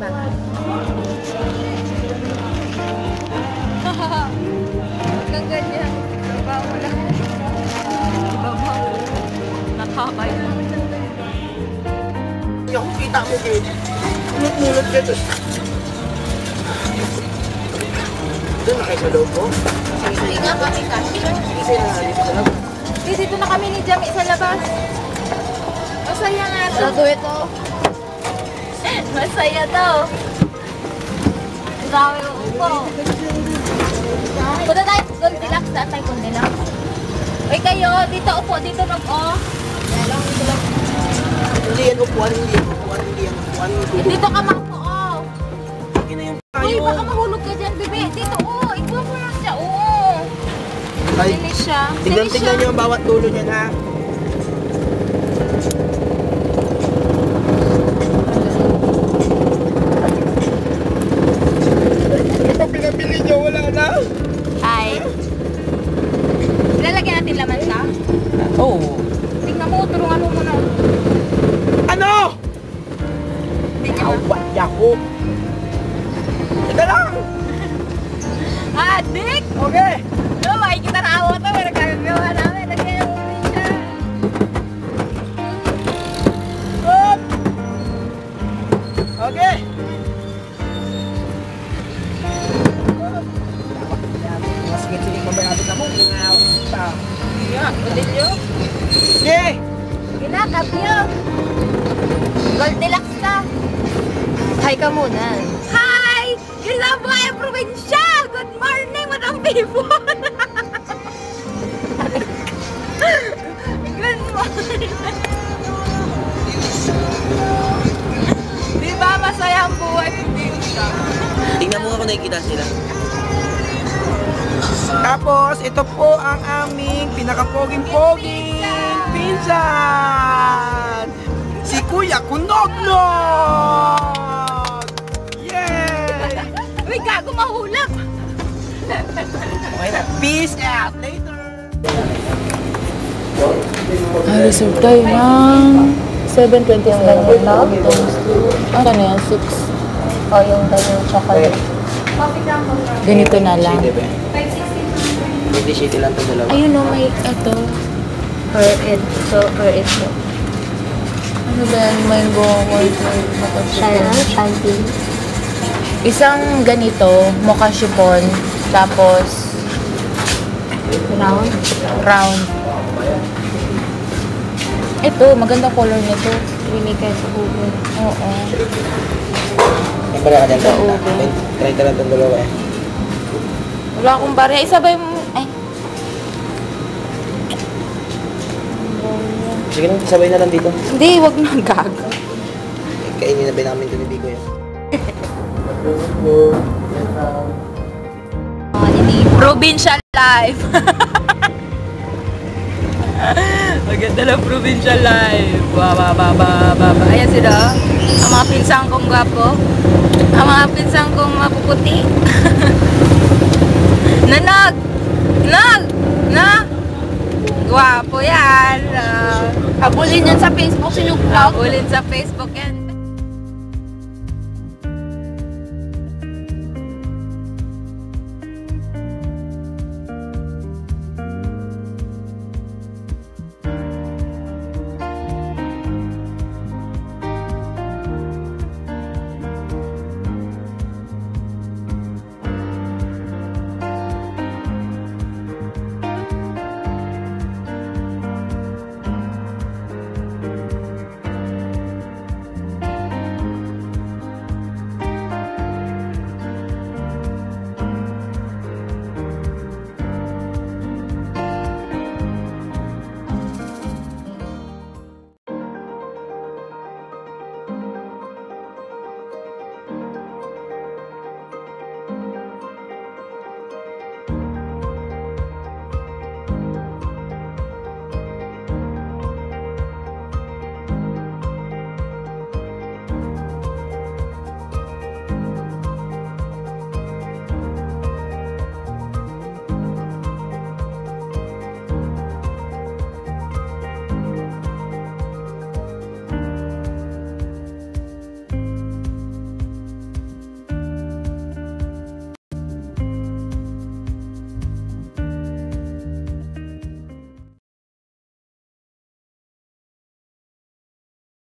Hanggang ganyan. Babaw lang. Babaw. Natakay. Yung kita mo kayo. Mulot-mulot ka ito. Doon na kayo sa loob ko. Hindi nga kami kasi. Dito na kami ni Jami sa labas. Masaya nga ito. Masaya ito. Masaya ito. Ang dami mo upo. Punta tayo doon, relax na tayo kung nila. Uy kayo, dito upo, dito lang o. Hindi yan upuan, hindi yan upuan, hindi yan upuan. Dito ka maupo o. Uy, baka mahulog ka dyan, bebe. Dito o, ikuha mo lang siya, oo. Sili siya. Tignan niyo ang bawat dulo niyan ha. Adik! Okay! No, makikita na ako ito. May nagkagagawa namin. Nagkagawin siya. Up! Okay! Mas gitsilin mo ba yung atin na mong ginawin kita? Iyak! Ulit nyo? Sige! Ginakap nyo! Goldilocks ka! Hi ka muna! Hi! Gila mo ay probinsya! Good morning, Madam People! Good morning! Diba masaya ang buhay ng Dimsha? Tingnan mo nga kung nakikita sila. Tapos, ito po ang aming pinakapoging-poging pinsan! Si Kuya Kunognog! Yay! Uy, gago mahulap! Peace out later. Reserve tayo ng 7.20 na lang lang. Ang ano yan? 6. O yung dalawang chocolate. Ganito na lang. 5.60 lang ito dalawa. Ayun o, may ito. Per it. Ano ba yan? May bawang. Siya lang, chanting. Isang ganito, mocha chiffon. Tapos round. Ito, maganda color nito. Creamy kayo sa ubo. Oo. May pala ka dyan sa ubo. Try ka lang itong dalawa eh. Wala akong barya. Isabay mo. Ay. Sige lang, isabay na lang dito. Hindi, wag na gago. Kainin na ba namin ito ni Bigo yun? Provincial life. Maganda lang provincial life. Ba. Ayan sila. Ang mga pinsang kong gwapo. Ang mga pinsang kong mapuputi. Nanag! Nag! Na! Gwapo yan. Abulin yan sa Facebook. Abulin sa Facebook yan.